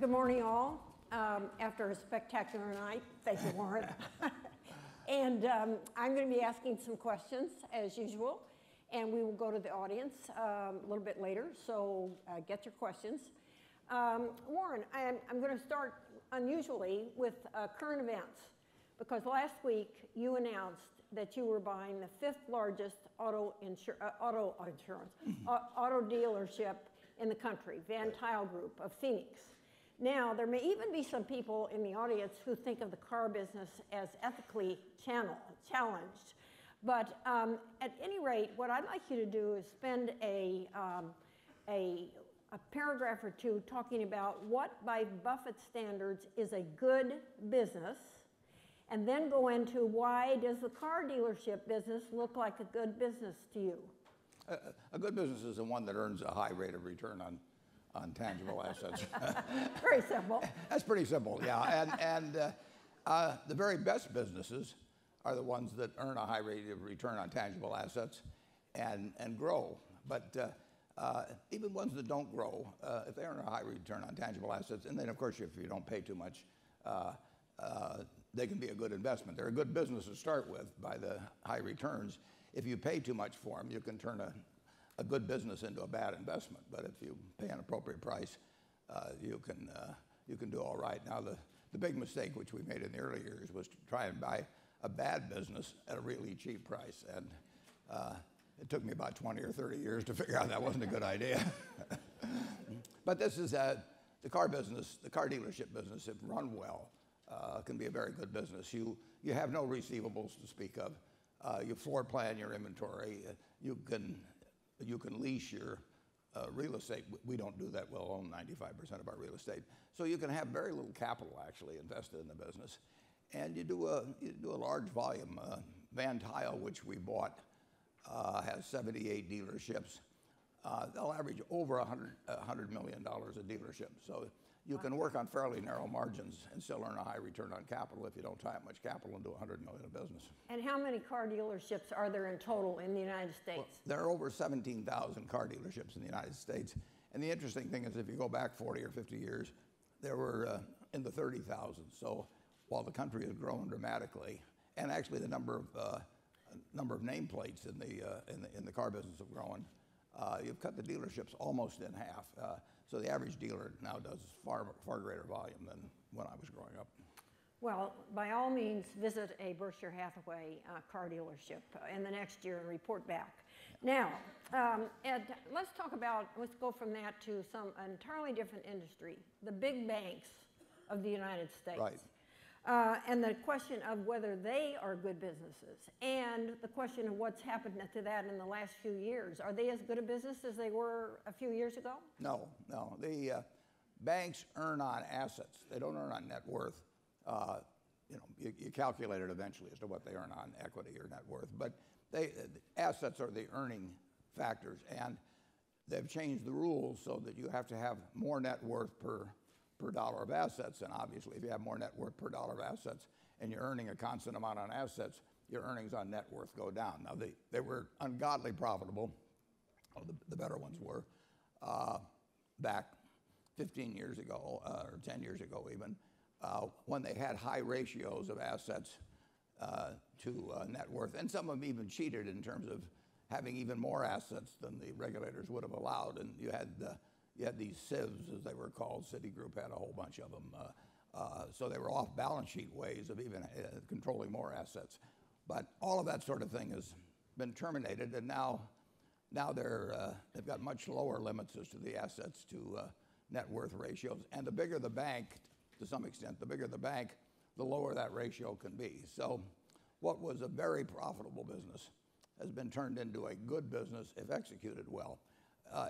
Good morning, all. After a spectacular night. Thank you, Warren. And I'm going to be asking some questions, as usual. And we will go to the audience a little bit later, so get your questions. Warren, I'm going to start unusually with current events, because last week you announced that you were buying the 5th largest auto dealership in the country, Van Tyle Group of Phoenix. Now, there may even be some people in the audience who think of the car business as ethically challenged. But at any rate, what I'd like you to do is spend a paragraph or two talking about what, by Buffett standards, is a good business, and then go into why does the car dealership business look like a good business to you? A good business is the one that earns a high rate of return on tangible assets. Very simple. That's pretty simple, yeah. And the very best businesses are the ones that earn a high rate of return on tangible assets and grow. But even ones that don't grow, if they earn a high return on tangible assets, and then, of course, if you don't pay too much, they can be a good investment. They're a good business to start with by the high returns. If you pay too much for them, you can turn a good business into a bad investment. But if you pay an appropriate price, you can do all right. Now, the big mistake which we made in the early years was to try and buy a bad business at a really cheap price. And it took me about 20 or 30 years to figure out that wasn't a good idea. But this is the car business, the car dealership business, if run well, can be a very good business. You have no receivables to speak of. You floor plan your inventory. You can lease your real estate. We don't do that. We'll own 95% of our real estate. So you can have very little capital actually invested in the business. And you do a large volume. Van Tyle, which we bought, has 78 dealerships. They'll average over $100 million a dealership. So you can work on fairly narrow margins and still earn a high return on capital if you don't tie up much capital into $100 million of business. And how many car dealerships are there in total in the United States? Well, there are over 17,000 car dealerships in the United States. And the interesting thing is if you go back 40 or 50 years, there were in the 30,000. So while the country has grown dramatically, and actually the number of nameplates in the car business have grown, you've cut the dealerships almost in half. So the average dealer now does far greater volume than when I was growing up. Well, by all means, visit a Berkshire Hathaway car dealership in the next year and report back. Now, Ed, let's go from that to an entirely different industry, the big banks of the United States. Right. And the question of whether they are good businesses, and the question of what's happened to that in the last few years. Are they as good a business as they were a few years ago? No. The banks earn on assets. They don't earn on net worth. You calculate it eventually as to what they earn on equity or net worth. But the assets are the earning factors, and they've changed the rules so that you have to have more net worth per dollar of assets, and obviously if you have more net worth per dollar of assets and you're earning a constant amount on assets, your earnings on net worth go down. Now, they were ungodly profitable, the better ones were, back 15 years ago, or 10 years ago even, when they had high ratios of assets to net worth, and some of them even cheated in terms of having even more assets than the regulators would have allowed, and you had these sieves, as they were called. Citigroup had a whole bunch of them. So they were off-balance sheet ways of even controlling more assets. But all of that sort of thing has been terminated, and now they've got much lower limits as to the assets to net worth ratios. And the bigger the bank, to some extent, the bigger the bank, the lower that ratio can be. So what was a very profitable business has been turned into a good business if executed well.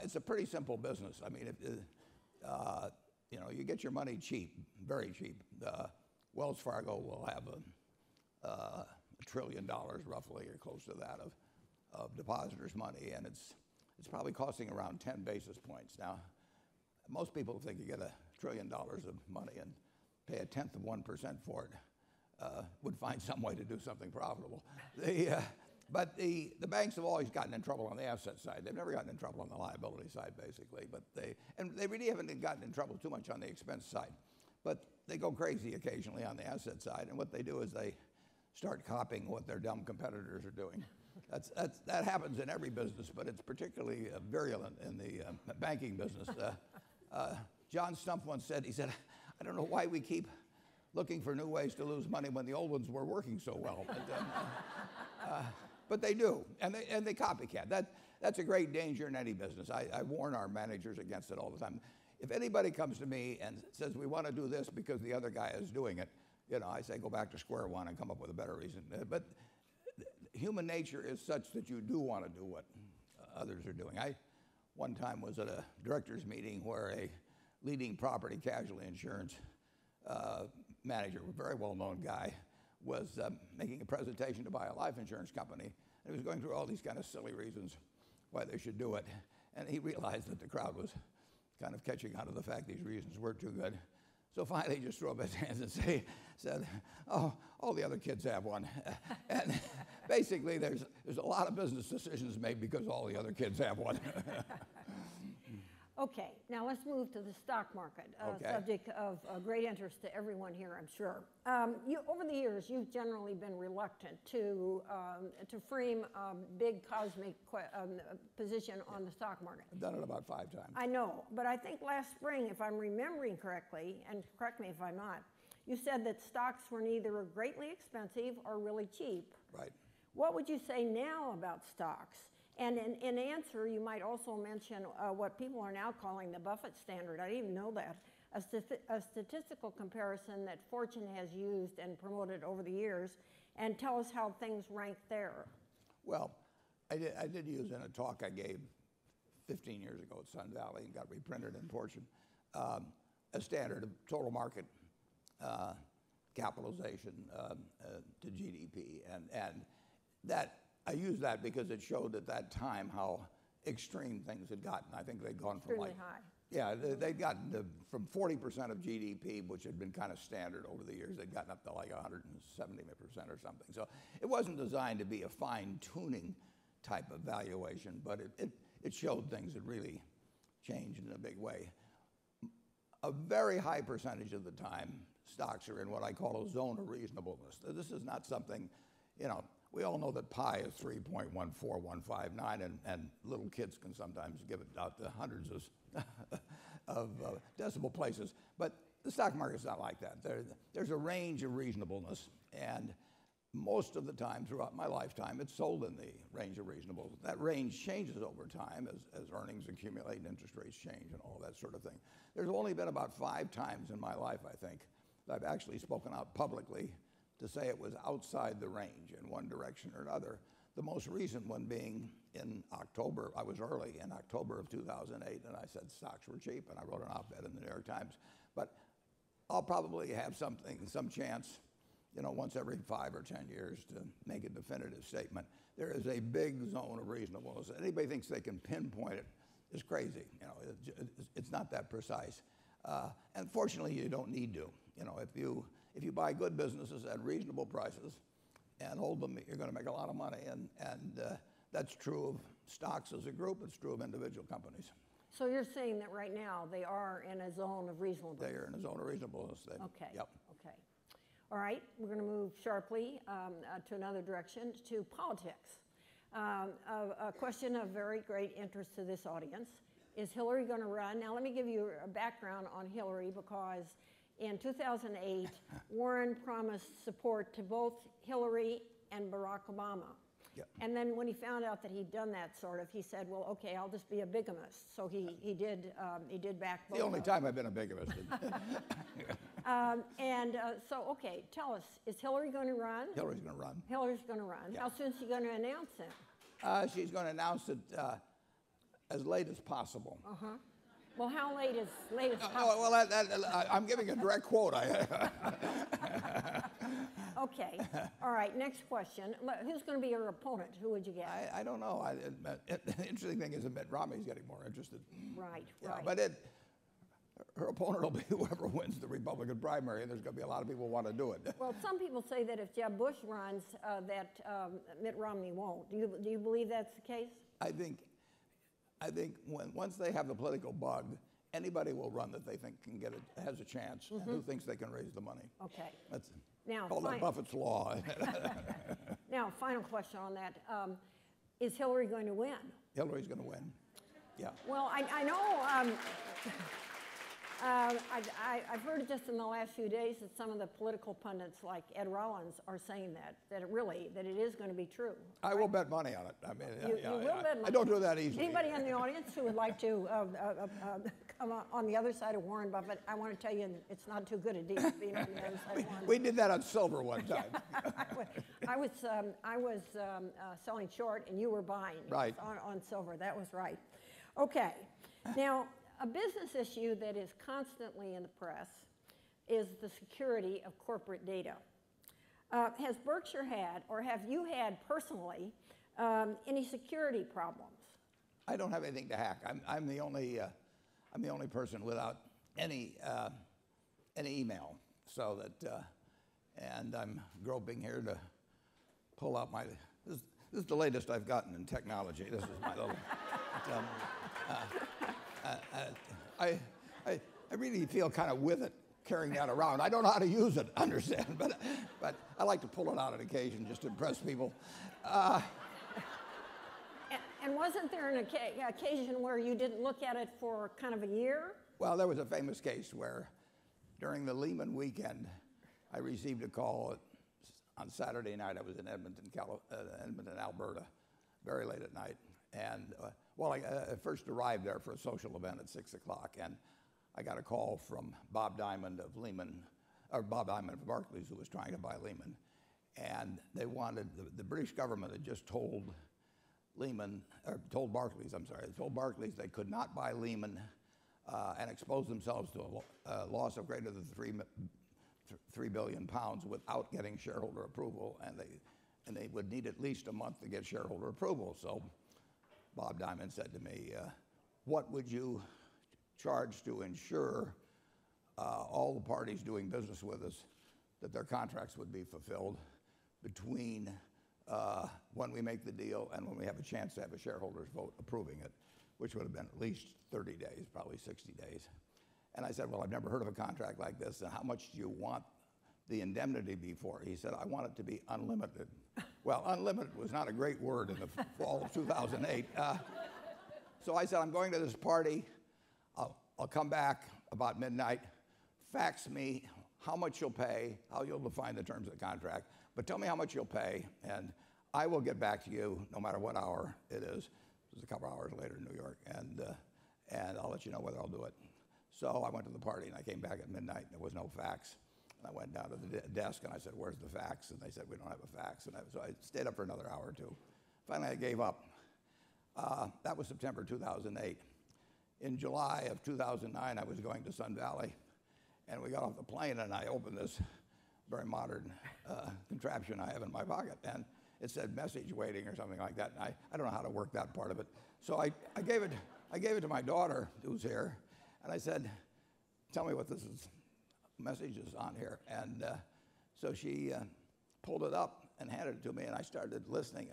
It's a pretty simple business. I mean, you get your money cheap, very cheap. Wells Fargo will have $1 trillion, roughly, or close to that, of depositors' money, and it's probably costing around 10 basis points. Now, most people think you get $1 trillion of money and pay 1/10 of 1% for it. Would find some way to do something profitable. But the banks have always gotten in trouble on the asset side. They've never gotten in trouble on the liability side, basically. But they really haven't gotten in trouble too much on the expense side. But they go crazy occasionally on the asset side. And what they do is they start copying what their dumb competitors are doing. That happens in every business, but it's particularly virulent in the banking business. John Stumpf once said, he said, I don't know why we keep looking for new ways to lose money when the old ones were working so well. But they do, and they copycat. That's a great danger in any business. I warn our managers against it all the time. If anybody comes to me and says, we want to do this because the other guy is doing it, you know, I say, go back to square one and come up with a better reason. But human nature is such that you do want to do what others are doing. I one time was at a director's meeting where a leading property casualty insurance manager, a very well-known guy, was making a presentation to buy a life insurance company. And he was going through all these kind of silly reasons why they should do it. And he realized that the crowd was kind of catching on to the fact these reasons weren't too good. So finally he just threw up his hands and said, oh, all the other kids have one. And basically there's a lot of business decisions made because all the other kids have one. Okay, now let's move to the stock market, a subject of great interest to everyone here, I'm sure. Over the years, you've generally been reluctant to frame a big cosmic position on the stock market. I've done it about 5 times. I know, but I think last spring, if I'm remembering correctly, and correct me if I'm not, you said that stocks were neither greatly expensive or really cheap. Right. What would you say now about stocks? And in answer, you might also mention what people are now calling the Buffett standard. I didn't even know that. A statistical comparison that Fortune has used and promoted over the years. And tell us how things rank there. Well, I did use in a talk I gave 15 years ago at Sun Valley and got reprinted in Fortune, a standard of total market capitalization to GDP. And that... I used that because it showed at that time how extreme things had gotten. I think they'd gone from like, high. Yeah, they'd gotten to, from 40% of GDP, which had been kind of standard over the years, they'd gotten up to like 170% or something. So it wasn't designed to be a fine-tuning type of valuation, but it showed things had really changed in a big way. A very high percentage of the time, stocks are in what I call a zone of reasonableness. This is not something, you know, we all know that pi is 3.14159, and little kids can sometimes give it out to hundreds of decimal places. But the stock market's not like that. There's a range of reasonableness, and most of the time throughout my lifetime, it's sold in the range of reasonableness. That range changes over time as earnings accumulate and interest rates change and all that sort of thing. There's only been about 5 times in my life, I think, that I've actually spoken out publicly to say it was outside the range in one direction or another. The most recent one being in October, I was early, in October of 2008, and I said stocks were cheap, and I wrote an op-ed in the New York Times. But I'll probably have some chance, you know, once every 5 or 10 years to make a definitive statement. There is a big zone of reasonableness. Anybody thinks they can pinpoint it is crazy. You know, it's not that precise. And fortunately, you don't need to. You know, if you buy good businesses at reasonable prices and hold them, you're going to make a lot of money. And that's true of stocks as a group. It's true of individual companies. So you're saying that right now they are in a zone of reasonableness. They are in a zone of reasonableness. Okay. Yep. Okay. All right. We're going to move sharply to another direction, to politics. A question of very great interest to this audience. Is Hillary going to run? Now, let me give you a background on Hillary, because in 2008, Warren promised support to both Hillary and Barack Obama. Yep. And then when he found out that he'd done that sort of, he said, well, okay, I'll just be a bigamist. So he did back both. The only time I've been a bigamist. So, okay, tell us, is Hillary going to run? Hillary's going to run. Hillary's going to run. Yeah. How soon is she going to announce it? She's going to announce it as late as possible. Uh-huh. Well, how late is late as possible? Oh, well, I'm giving a direct quote. Okay. All right, next question. Who's going to be your opponent? Who would you get? I don't know. The interesting thing is that Mitt Romney's getting more interested. Right, yeah, right. But her opponent will be whoever wins the Republican primary, and there's going to be a lot of people who want to do it. Well, some people say that if Jeb Bush runs, that Mitt Romney won't. Do you believe that's the case? I think once they have the political bug, anybody will run that they think can get it, has a chance, mm-hmm. and who thinks they can raise the money. Okay. That's now called Buffett's law. Now, final question on that: is Hillary going to win? Hillary's going to win. Yeah. Well, I know. I've heard just in the last few days that some of the political pundits like Ed Rollins are saying that it is going to be true. I will bet money on it. I mean, you will bet money. I don't do that easily. Anybody in the audience who would like to come on the other side of Warren Buffett, I want to tell you it's not too good a deal being on the other side of Warren Buffett. We did that on silver one time. I was selling short and you were buying on silver. That was right. Okay. Now, a business issue that is constantly in the press is the security of corporate data. Has Berkshire had, or have you had personally, any security problems? I don't have anything to hack. I'm the only person without any email. So that, and I'm groping here to pull out my. This is the latest I've gotten in technology. This is my little. I really feel kind of with it carrying that around. I don't know how to use it, understand, but I like to pull it out on occasion just to impress people. And wasn't there an occasion where you didn't look at it for kind of a year? Well, there was a famous case where during the Lehman weekend, I received a call on Saturday night. I was in Edmonton, Alberta, very late at night. And I first arrived there for a social event at 6 o'clock, and I got a call from Bob Diamond of Lehman, or Bob Diamond of Barclays, who was trying to buy Lehman, and they wanted the British government had just told Lehman, or told Barclays, I'm sorry, told Barclays they could not buy Lehman and expose themselves to a loss of greater than £3 billion without getting shareholder approval, and they would need at least a month to get shareholder approval. So Bob Diamond said to me, what would you charge to ensure all the parties doing business with us that their contracts would be fulfilled between when we make the deal and when we have a chance to have a shareholder's vote approving it, which would have been at least 30 days, probably 60 days. And I said, well, I've never heard of a contract like this, and how much do you want the indemnity be for? He said, I want it to be unlimited. Well, unlimited was not a great word in the fall of 2008. So I said, I'm going to this party. I'll come back about midnight. Fax me how much you'll pay, how you'll define the terms of the contract, but tell me how much you'll pay, and I will get back to you no matter what hour it is. It was a couple hours later in New York, and I'll let you know whether I'll do it. So I went to the party, and I came back at midnight, and there was no fax. And I went down to the desk and I said, where's the fax? And they said, we don't have a fax. And so I stayed up for another hour or two. Finally, I gave up. That was September 2008. In July of 2009, I was going to Sun Valley. And we got off the plane and I opened this very modern contraption I have in my pocket. And it said message waiting or something like that. And I don't know how to work that part of it. So I gave it to my daughter, who's here. And I said, tell me what this is. Messages on here, and so she pulled it up and handed it to me, and I started listening,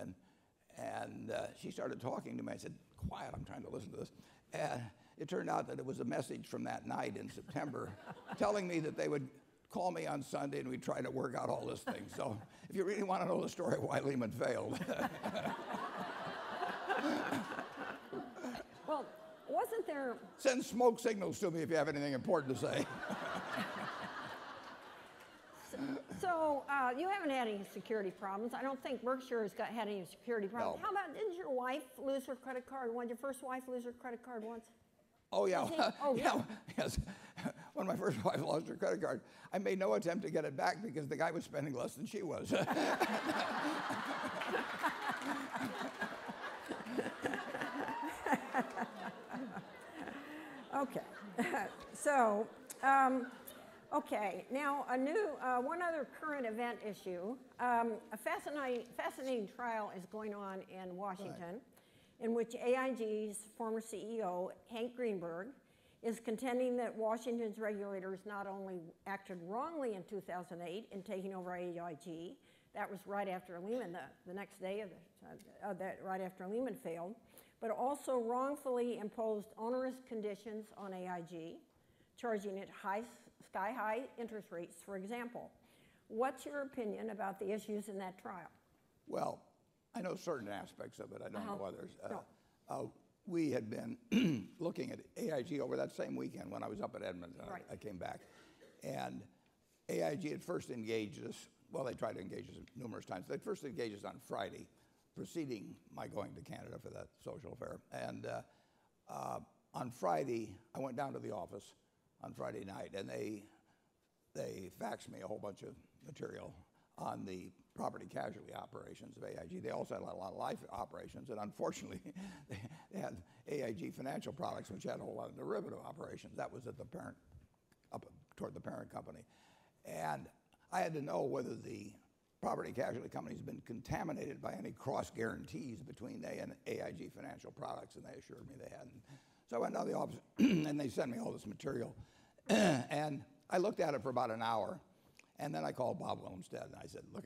and she started talking to me. I said, quiet, I'm trying to listen to this. And it turned out that it was a message from that night in September telling me that they would call me on Sunday and we'd try to work out all this thing. So if you really want to know the story of why Lehman failed. Well, wasn't there... Send smoke signals to me if you have anything important to say. So you haven't had any security problems. I don't think Berkshire has had any security problems. No. How about, didn't your wife lose her credit card once? Your first wife lose her credit card once? Oh, yeah. Yes. When my first wife lost her credit card, I made no attempt to get it back because the guy was spending less than she was. Okay. So... okay, now one other current event issue. A fascinating trial is going on in Washington, in which AIG's former CEO, Hank Greenberg, is contending that Washington's regulators not only acted wrongly in 2008 in taking over AIG, that was right after Lehman, the next day of that, right after Lehman failed, but also wrongfully imposed onerous conditions on AIG, charging it sky-high interest rates, for example. What's your opinion about the issues in that trial? Well, I know certain aspects of it. I don't know others. We had been looking at AIG over that same weekend when I was up at Edmonton. Right. I came back. And AIG had first engaged us. Well, they tried to engage us numerous times. They first engaged us on Friday, preceding my going to Canada for that social affair. And on Friday, I went down to the office on Friday night, and they faxed me a whole bunch of material on the property casualty operations of AIG. They also had a lot of life operations, and unfortunately, they had AIG Financial Products, which had a whole lot of derivative operations. That was at the parent, up toward the parent company. And I had to know whether the property casualty company has been contaminated by any cross guarantees between they and AIG Financial Products, and they assured me they hadn't. So I went down to the office, and they sent me all this material. And I looked at it for about an hour, and then I called Bob Olmstead, and I said, look,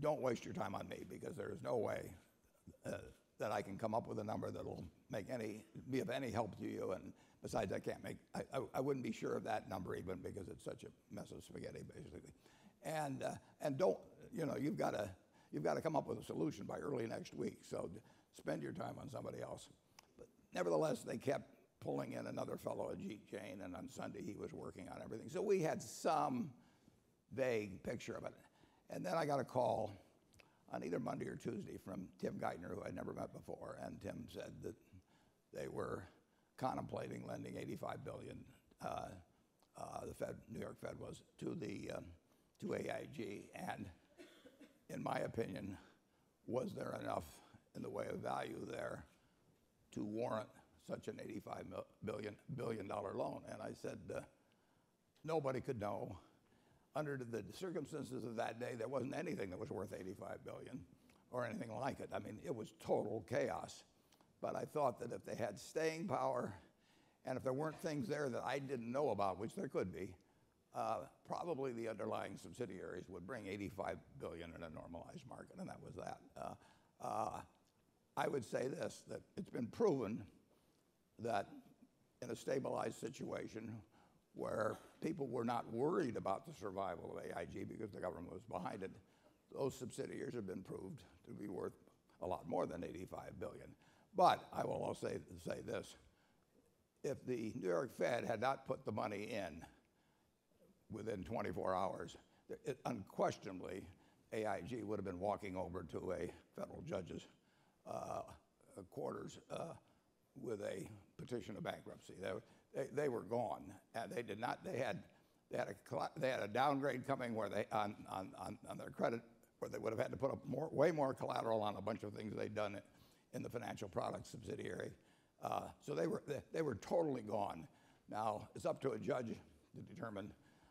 don't waste your time on me, because there is no way that I can come up with a number that will be of any help to you. And besides, I wouldn't be sure of that number even, because it's such a mess of spaghetti, basically. And don't, you know, you've got to come up with a solution by early next week, so spend your time on somebody else. But nevertheless, they kept pulling in another fellow, Ajit Jain, and on Sunday he was working on everything. So we had some vague picture of it. And then I got a call on either Monday or Tuesday from Tim Geithner, who I'd never met before, and Tim said that they were contemplating lending $85 billion, the Fed, New York Fed was, to AIG. And in my opinion, was there enough in the way of value there to warrant such an $85 billion loan? And I said, nobody could know. Under the circumstances of that day, there wasn't anything that was worth $85 billion or anything like it. I mean, it was total chaos. But I thought that if they had staying power and if there weren't things there that I didn't know about, which there could be, probably the underlying subsidiaries would bring $85 billion in a normalized market, and that was that. I would say this, that it's been proven that in a stabilized situation where people were not worried about the survival of AIG because the government was behind it, those subsidiaries have been proved to be worth a lot more than $85 billion. But I will also say this, if the New York Fed had not put the money in within 24 hours, unquestionably AIG would have been walking over to a federal judge's quarters with a petition of bankruptcy. They were gone, and they did not. They had a downgrade coming where they on their credit, where they would have had to put up way more collateral on a bunch of things they'd done in the financial products subsidiary. So they were totally gone. Now it's up to a judge to determine,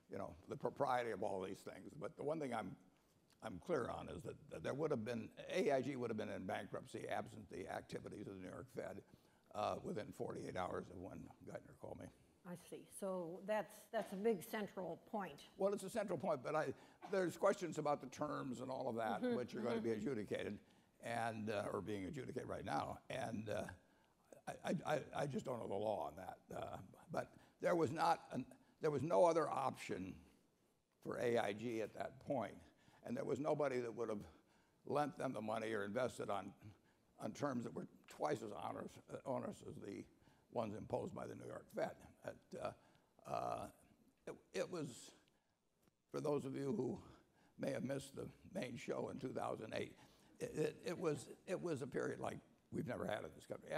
you know, the propriety of all these things. But the one thing I'm clear on is that there would have been, AIG would have been in bankruptcy absent the activities of the New York Fed. Within 48 hours of when Geithner called me. I see. So that's a big central point. Well, it's a central point, but there's questions about the terms and all of that, which are going to be adjudicated, and or being adjudicated right now. And I just don't know the law on that. But there was no other option for AIG at that point, and there was nobody that would have lent them the money or invested on terms that were twice as onerous as the ones imposed by the New York Fed. It was, for those of you who may have missed the main show in 2008, it was a period like we've never had in this country.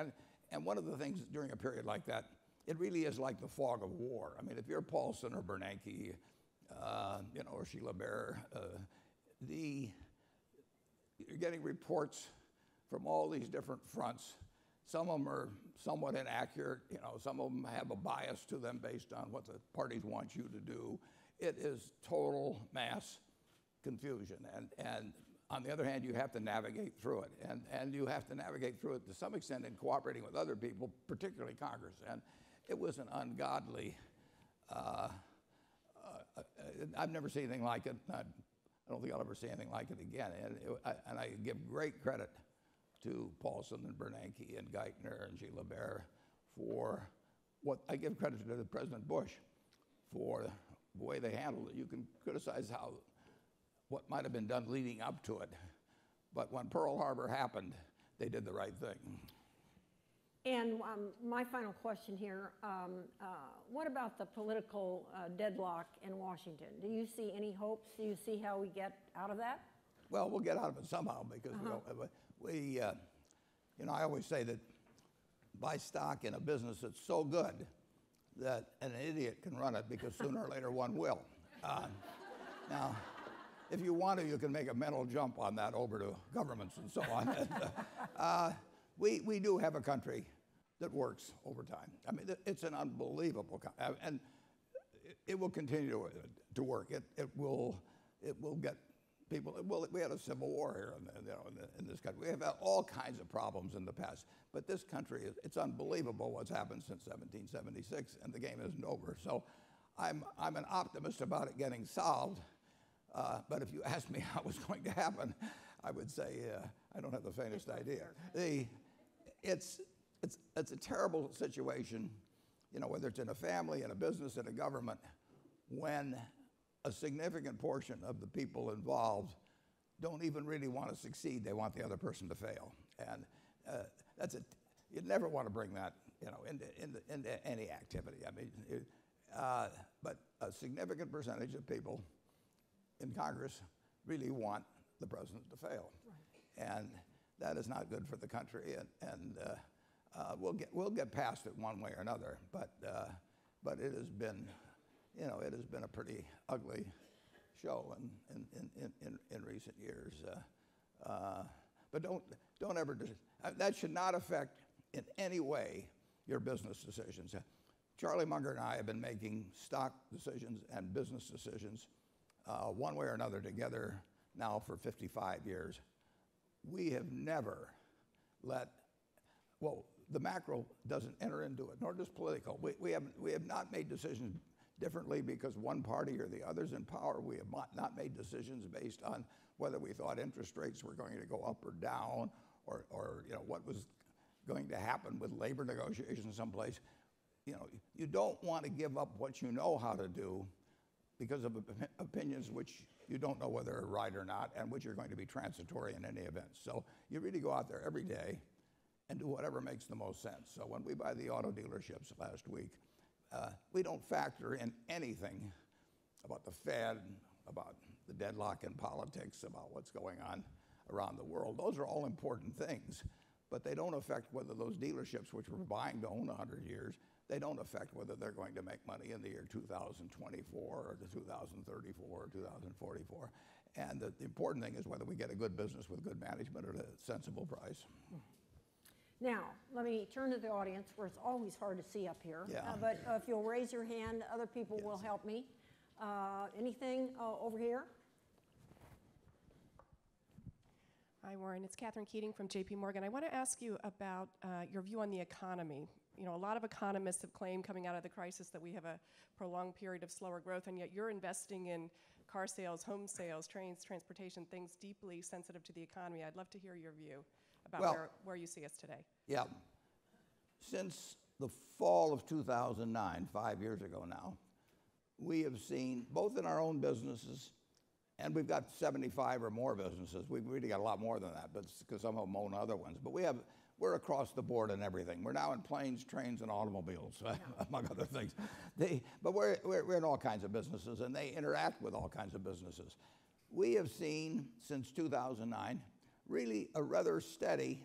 And one of the things during a period like that, it really is like the fog of war. I mean, if you're Paulson or Bernanke, you know, or Sheila Bair, you're getting reports from all these different fronts. Some of them are somewhat inaccurate. You know, some of them have a bias to them based on what the parties want you to do. It is total mass confusion. And on the other hand, you have to navigate through it. And you have to navigate through it to some extent in cooperating with other people, particularly Congress. And It was an ungodly, I've never seen anything like it. I don't think I'll ever see anything like it again. And I give great credit to Paulson and Bernanke and Geithner and Sheila Bair for what I give credit to President Bush for the way they handled it. You can criticize how what might have been done leading up to it, but when Pearl Harbor happened, they did the right thing. And my final question here, what about the political deadlock in Washington? Do you see any hopes? Do you see how we get out of that? Well, we'll get out of it somehow because you know, I always say that buy stock in a business that's so good that an idiot can run it because sooner or later one will. Now, if you want to, you can make a mental jump on that over to governments and so on. We do have a country that works over time. I mean, it's an unbelievable country. And it will continue to work. It will get people. Well, we had a civil war here in this country. We have had all kinds of problems in the past. But this country, it's unbelievable what's happened since 1776, and the game isn't over. So I'm an optimist about it getting solved. But if you asked me how it was going to happen, I would say I don't have the faintest idea. It's a terrible situation, you know, whether it's in a family, in a business, in a government, when a significant portion of the people involved don't even really want to succeed. They want the other person to fail, and you'd never want to bring that, you know, into any activity. I mean, but a significant percentage of people in Congress really want the president to fail. Right. And that is not good for the country, and we'll get past it one way or another. But it has been, you know, it has been a pretty ugly show in recent years. But don't ever, that should not affect in any way your business decisions. Charlie Munger and I have been making stock decisions and business decisions one way or another together now for 55 years. We have never let, well, the macro doesn't enter into it, nor does political. We have not made decisions differently because one party or the other's in power. We have not made decisions based on whether we thought interest rates were going to go up or down, or you know, what was going to happen with labor negotiations someplace. You know, you don't want to give up what you know how to do because of opinions which you don't know whether are right or not, and which are going to be transitory in any event. So you really go out there every day and do whatever makes the most sense. So when we buy the auto dealerships last week, we don't factor in anything about the Fed, about the deadlock in politics, about what's going on around the world. Those are all important things, but they don't affect whether those dealerships, which we're buying to own 100 years, they don't affect whether they're going to make money in the year 2024 or 2034 or 2044. And the important thing is whether we get a good business with good management at a sensible price. Now, let me turn to the audience, where it's always hard to see up here. Yeah. But if you'll raise your hand, other people will help me. Anything over here? Hi, Warren. It's Catherine Keating from J.P. Morgan. I want to ask you about your view on the economy. You know, a lot of economists have claimed coming out of the crisis that we have a prolonged period of slower growth, and yet you're investing in car sales, home sales, trains, transportation, things deeply sensitive to the economy. I'd love to hear your view about where you see us today. Yeah. Since the fall of 2009, 5 years ago now, we have seen, both in our own businesses, and we've got 75 or more businesses. We've really got a lot more than that, but because some of them own other ones. But we're across the board in everything. We're now in planes, trains, and automobiles, among other things. But we're in all kinds of businesses, and they interact with all kinds of businesses. We have seen, since 2009, really a rather steady,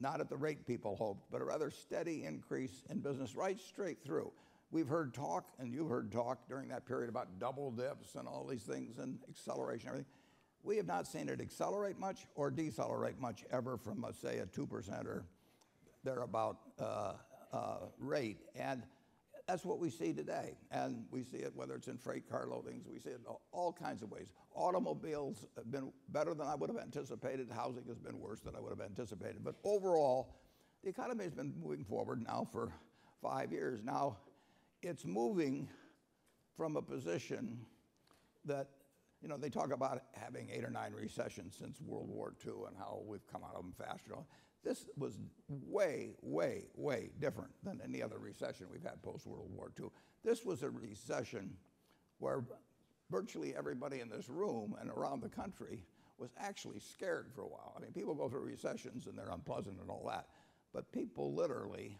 not at the rate people hoped, but a rather steady increase in business right straight through. We've heard talk, and you've heard talk during that period about double dips and all these things and acceleration and everything. We have not seen it accelerate much or decelerate much ever from, let's say, a 2% or thereabout rate. And that's what we see today. And we see it, whether it's in freight car loadings, we see it in all kinds of ways. Automobiles have been better than I would have anticipated. Housing has been worse than I would have anticipated. But overall, the economy has been moving forward now for 5 years. Now, it's moving from a position that, you know, they talk about having 8 or 9 recessions since World War II and how we've come out of them faster. This was way, way, way different than any other recession we've had post-World War II. This was a recession where virtually everybody in this room and around the country was actually scared for a while. I mean, people go through recessions and they're unpleasant and all that, but people literally,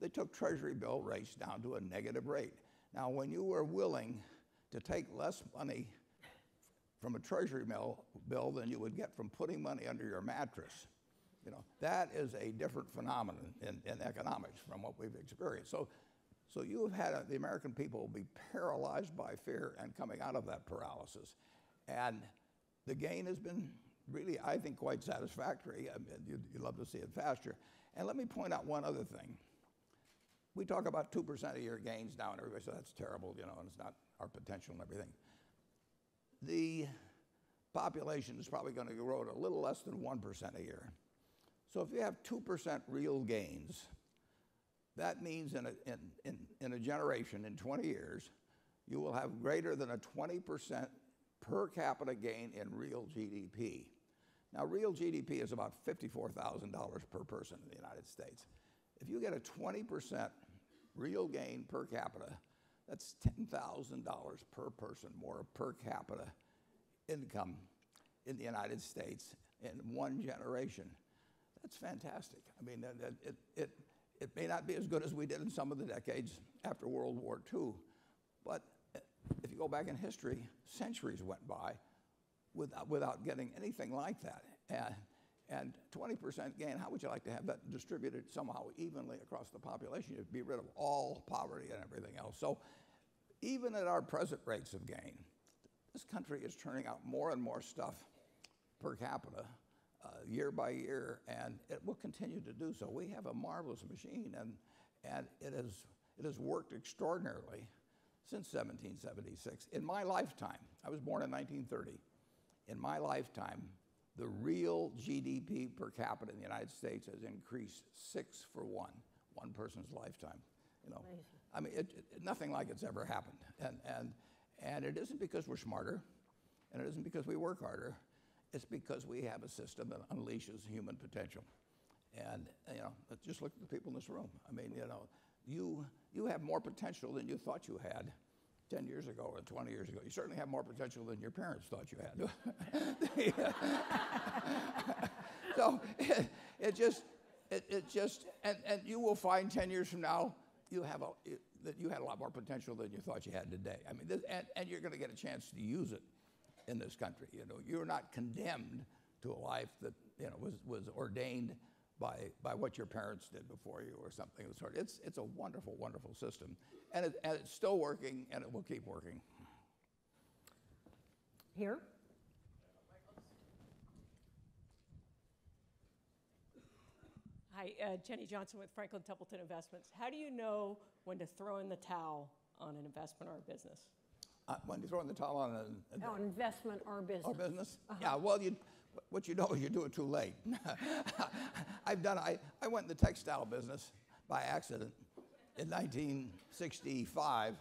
they took Treasury bill rates down to a negative rate. Now, when you were willing to take less money from a Treasury bill than you would get from putting money under your mattress, you know, that is a different phenomenon in economics from what we've experienced. So you have had the American people be paralyzed by fear and coming out of that paralysis. And the gain has been really, I think, quite satisfactory. I mean, you'd love to see it faster. And let me point out one other thing. We talk about 2% a year gains now, and everybody says that's terrible, you know, and it's not our potential and everything. The population is probably going to grow at a little less than 1% a year. So if you have 2% real gains, that means in a generation, in 20 years, you will have greater than a 20% per capita gain in real GDP. Now, real GDP is about $54,000 per person in the United States. If you get a 20% real gain per capita, that's $10,000 per person more per capita income in the United States in one generation. That's fantastic. I mean, it may not be as good as we did in some of the decades after World War II, but if you go back in history, centuries went by without getting anything like that. And 20% gain, how would you like to have that distributed somehow evenly across the population? You'd be rid of all poverty and everything else. So even at our present rates of gain, this country is turning out more and more stuff per capita year by year, and it will continue to do so. We have a marvelous machine, and it has worked extraordinarily since 1776. In my lifetime, I was born in 1930. In my lifetime, the real GDP per capita in the United States has increased 6 for 1 person's lifetime. You know, amazing. I mean, nothing like it's ever happened. And it isn't because we're smarter, and it isn't because we work harder. It's because we have a system that unleashes human potential. And you know, just look at the people in this room. I mean, you know, you have more potential than you thought you had 10 years ago or 20 years ago. You certainly have more potential than your parents thought you had. So it just, and you will find 10 years from now, you had a lot more potential than you thought you had today. I mean, and you're gonna get a chance to use it in this country. You know, you're not condemned to a life that, you know, was ordained by what your parents did before you or something of the sort. It's a wonderful, wonderful system. And it's still working, and it will keep working. Here. Hi, Jenny Johnson with Franklin Templeton Investments. How do you know when to throw in the towel on an investment or a business? When you throw in the towel on an investment or business. Or business? Uh-huh. Yeah, well, what you know is you do it too late. I went in the textile business by accident in 1965,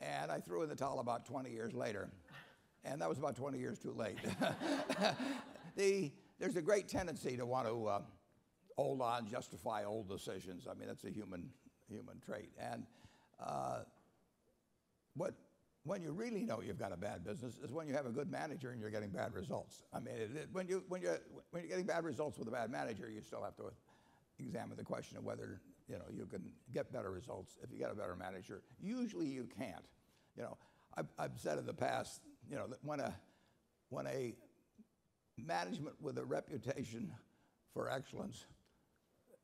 and I threw in the towel about 20 years later. And that was about 20 years too late. There's a great tendency to want to hold on, justify old decisions. I mean, that's a human trait. And when you really know you've got a bad business is when you have a good manager and you're getting bad results. I mean, when you're getting bad results with a bad manager, you still have to examine the question of whether, you know, you can get better results if you get a better manager. Usually you can't. You know, I've said in the past, you know, that when a management with a reputation for excellence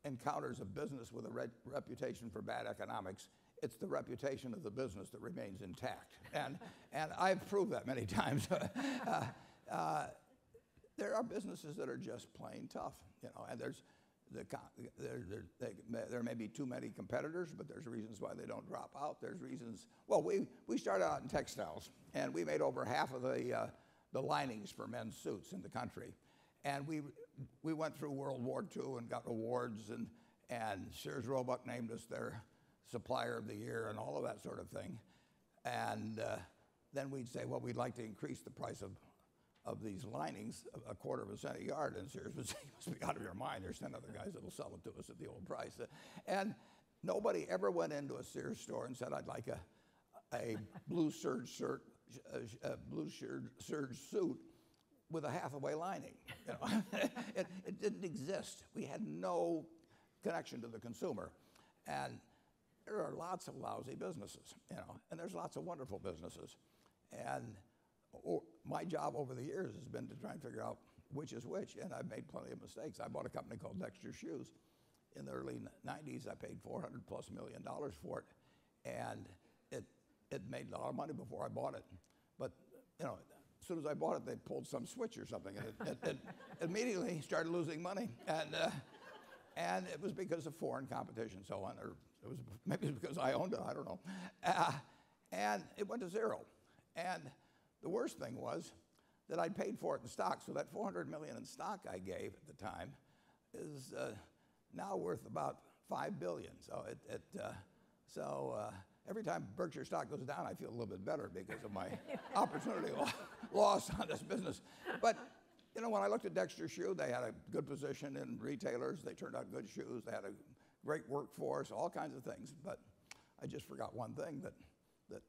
encounters a business with a reputation for bad economics, it's the reputation of the business that remains intact. And I've proved that many times. There are businesses that are just plain tough, you know, and there may be too many competitors, but there's reasons why they don't drop out. There's reasons, well, we started out in textiles, and we made over half of the linings for men's suits in the country. And we went through World War II and got awards, and Sears Roebuck named us their supplier of the year and all of that sort of thing. And then we'd say, well, we'd like to increase the price of these linings a 1/4 percent a yard. And Sears would say, you must be out of your mind. There's 10 other guys that will sell it to us at the old price. And nobody ever went into a Sears store and said, I'd like a blue serge shirt, blue serge suit with a Hathaway lining. You know? it didn't exist. We had no connection to the consumer. And there are lots of lousy businesses, you know, and there's lots of wonderful businesses. And my job over the years has been to try and figure out which is which, and I've made plenty of mistakes. I bought a company called Dexter Shoes. In the early 90s, I paid $400+ million for it, and it made a lot of money before I bought it. But, you know, as soon as I bought it, they pulled some switch or something, and it immediately started losing money. And it was because of foreign competition and so on, or it was maybe because I owned it, I don't know. And it went to zero. And the worst thing was that I paid for it in stock, so that $400 million in stock I gave at the time is now worth about $5 billion. So, every time Berkshire stock goes down, I feel a little bit better because of my opportunity loss on this business. But, you know, when I looked at Dexter Shoe, they had a good position in retailers. They turned out good shoes. They had a great workforce, all kinds of things. But I just forgot one thing, that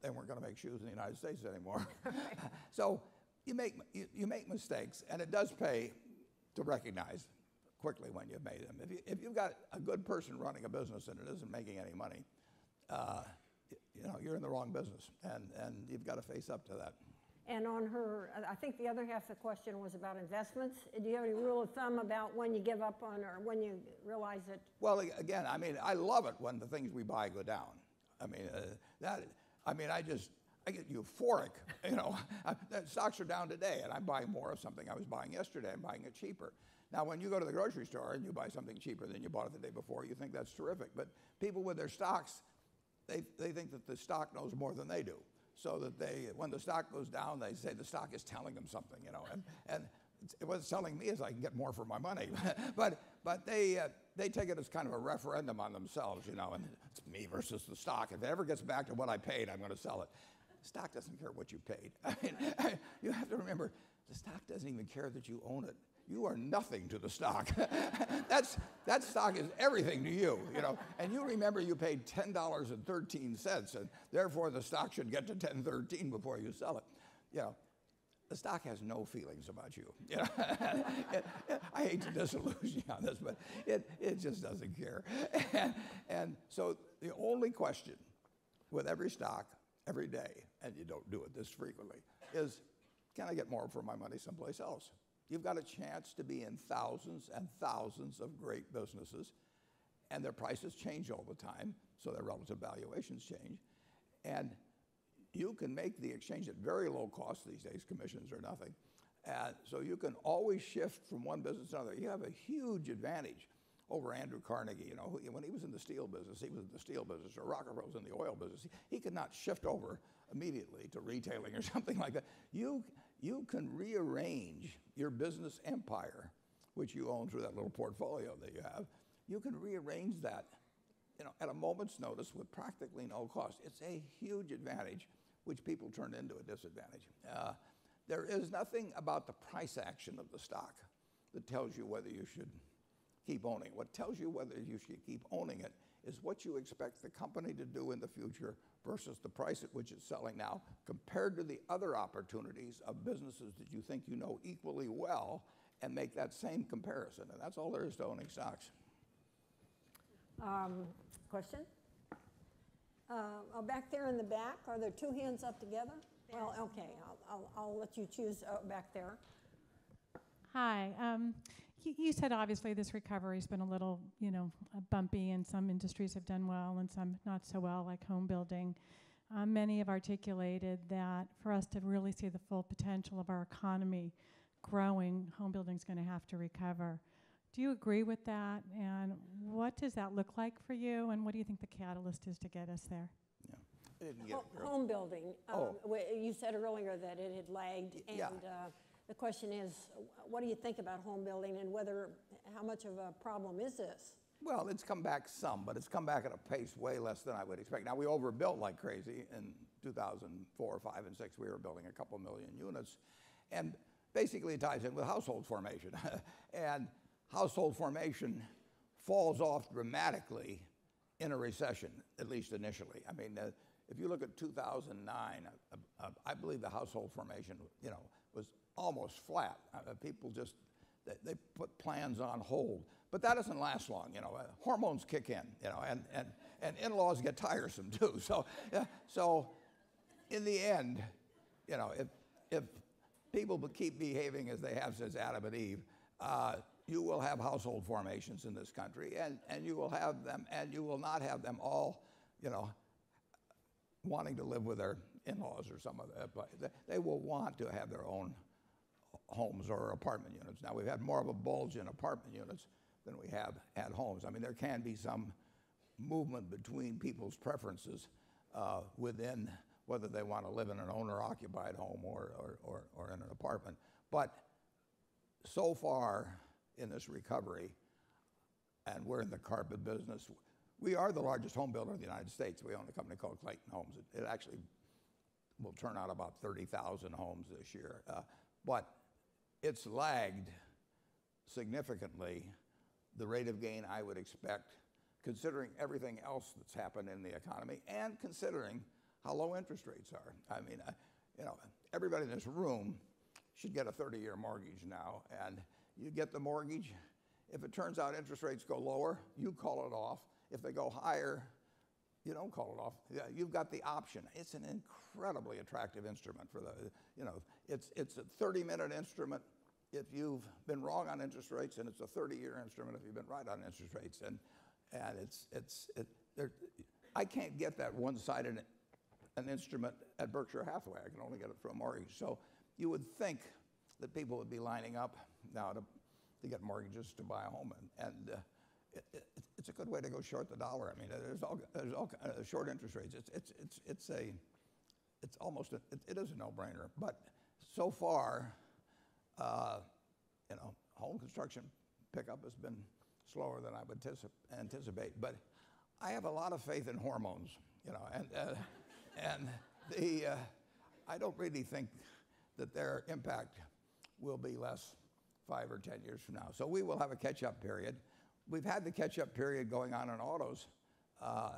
they weren't going to make shoes in the United States anymore. So you make mistakes, and it does pay to recognize quickly when you've made them. If you've got a good person running a business and it isn't making any money, you know, you're in the wrong business, and you've got to face up to that. And on her, I think the other half of the question was about investments. Do you have any rule of thumb about when you give up on, or when you realize it? Well, again, I mean, I love it when the things we buy go down. I mean, I get euphoric, you know. Stocks are down today, and I'm buying more of something I was buying yesterday. I'm buying it cheaper. Now, when you go to the grocery store and you buy something cheaper than you bought it the day before, you think that's terrific. But people with their stocks, they think that the stock knows more than they do. So that when the stock goes down, they say the stock is telling them something, you know. And what it's telling me is I can get more for my money. But they take it as kind of a referendum on themselves, you know. And it's me versus the stock. If it ever gets back to what I paid, I'm going to sell it. The stock doesn't care what you paid. I mean, you have to remember, the stock doesn't even care that you own it. You are nothing to the stock. That stock is everything to you, you know. And you remember you paid $10.13, and therefore the stock should get to $10.13 before you sell it. You know, the stock has no feelings about you. You know? I hate to disillusion you on this, but it just doesn't care. And so the only question with every stock, every day, and you don't do it this frequently, is can I get more for my money someplace else? You've got a chance to be in thousands and thousands of great businesses, and their prices change all the time, so their relative valuations change. And you can make the exchange at very low cost these days, commissions or nothing. So you can always shift from one business to another. You have a huge advantage over Andrew Carnegie. You know, when he was in the steel business, he was in the steel business, or Rockefeller was in the oil business. He could not shift over immediately to retailing or something like that. You can rearrange your business empire, which you own through that little portfolio that you have. You can rearrange that, you know, at a moment's notice with practically no cost. It's a huge advantage, which people turn into a disadvantage. There is nothing about the price action of the stock that tells you whether you should keep owning it. What tells you whether you should keep owning it is what you expect the company to do in the future versus the price at which it's selling now, compared to the other opportunities of businesses that you think you know equally well, and make that same comparison. And that's all there is to owning stocks. Question? Back there in the back, are there two hands up together? Well, okay, I'll let you choose back there. Hi. You said obviously this recovery has been a little, you know, bumpy, and some industries have done well and some not so well, like home building. Many have articulated that for us to really see the full potential of our economy growing, home building is going to have to recover. Do you agree with that? And what does that look like for you? And what do you think the catalyst is to get us there? Yeah. Home building. You said earlier that it had lagged, and. Yeah. The question is, what do you think about home building, and how much of a problem is this? Well, it's come back some, but it's come back at a pace way less than I would expect. Now, we overbuilt like crazy in 2004, 5, and 6. We were building a couple million units. And basically it ties in with household formation. And household formation falls off dramatically in a recession, at least initially. I mean, if you look at 2009, I believe the household formation, you know, was almost flat. People just, they put plans on hold. But that doesn't last long, you know. Hormones kick in, you know, and in-laws get tiresome too. So, in the end, you know, if people keep behaving as they have since Adam and Eve, you will have household formations in this country, and you will have them, and you will not have them all, you know, wanting to live with their in-laws or some other place. They will want to have their own homes or apartment units. Now, we've had more of a bulge in apartment units than we have at homes. I mean, there can be some movement between people's preferences within whether they want to live in an owner-occupied home or in an apartment. But so far in this recovery, and we're in the carpet business, we are the largest home builder in the United States. We own a company called Clayton Homes. It actually will turn out about 30,000 homes this year. But it's lagged significantly the rate of gain I would expect, considering everything else that's happened in the economy and considering how low interest rates are. I mean, you know, everybody in this room should get a 30-year mortgage now, and you get the mortgage. If it turns out interest rates go lower, you call it off. If they go higher, you don't call it off. You've got the option. It's an incredibly attractive instrument for the, you know, it's a 30-minute instrument if you've been wrong on interest rates, and it's a 30-year instrument if you've been right on interest rates. And I can't get that one-sided an instrument at Berkshire Hathaway. I can only get it through a mortgage. So you would think that people would be lining up now to get mortgages to buy a home, and it's a good way to go short the dollar. I mean, there's all short interest rates. It is a no-brainer. But so far, you know, home construction pickup has been slower than I would anticipate. But I have a lot of faith in hormones, you know, and I don't really think that their impact will be less 5 or 10 years from now. So we will have a catch-up period. We've had the catch-up period going on in autos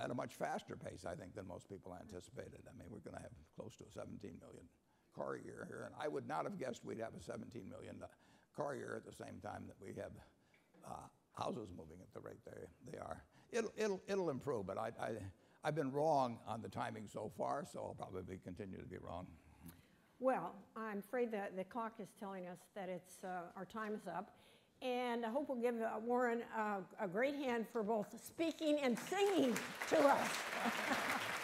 at a much faster pace, I think, than most people anticipated. I mean, we're going to have close to a 17 million car year here, and I would not have guessed we'd have a 17 million car year at the same time that we have houses moving at the rate they are. It'll improve, but I've been wrong on the timing so far, so I'll probably continue to be wrong. Well, I'm afraid that the clock is telling us that it's our time is up. And I hope we'll give Warren a great hand for both speaking and singing to us.